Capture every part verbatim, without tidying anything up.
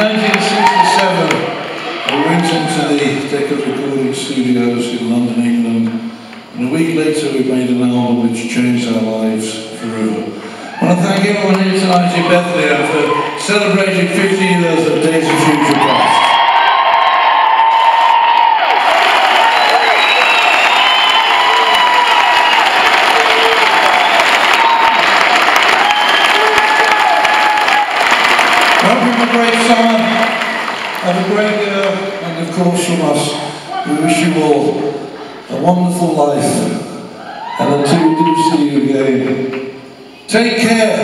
nineteen sixty-seven, I went into the Decca's recording studios in London, England, and a week later we made an album which changed our lives forever. I want to thank everyone here tonight in Bethlehem for celebrating fifty years of Days of Future Passed. Have a great year, and of course from us, we wish you all a wonderful life, and until we do see you again, take care,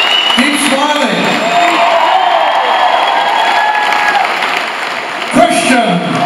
keep smiling. Question.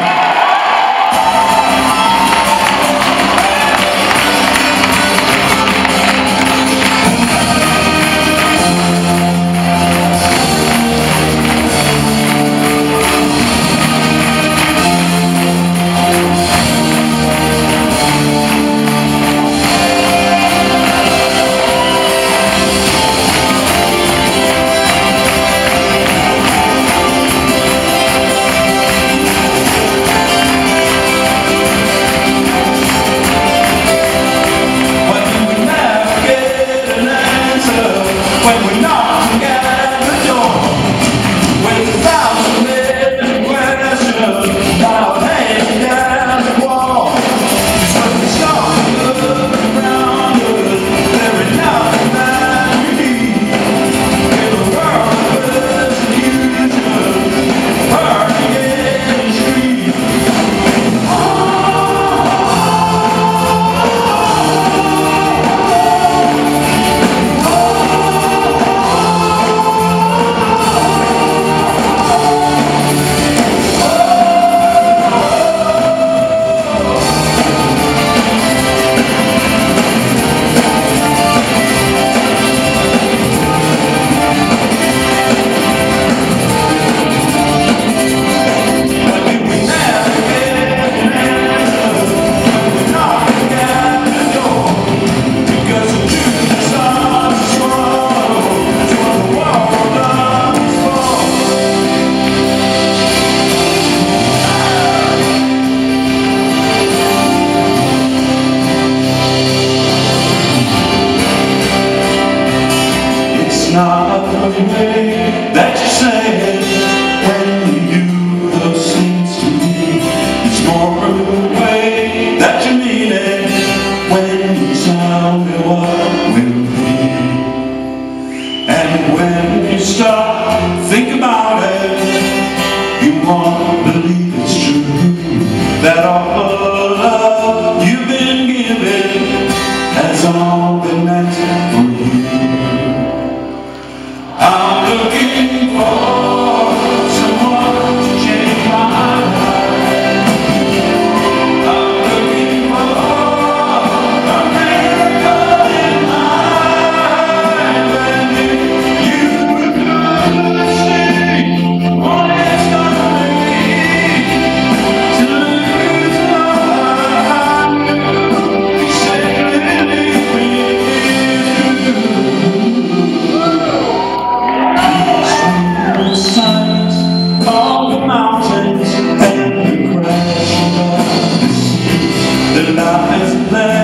Let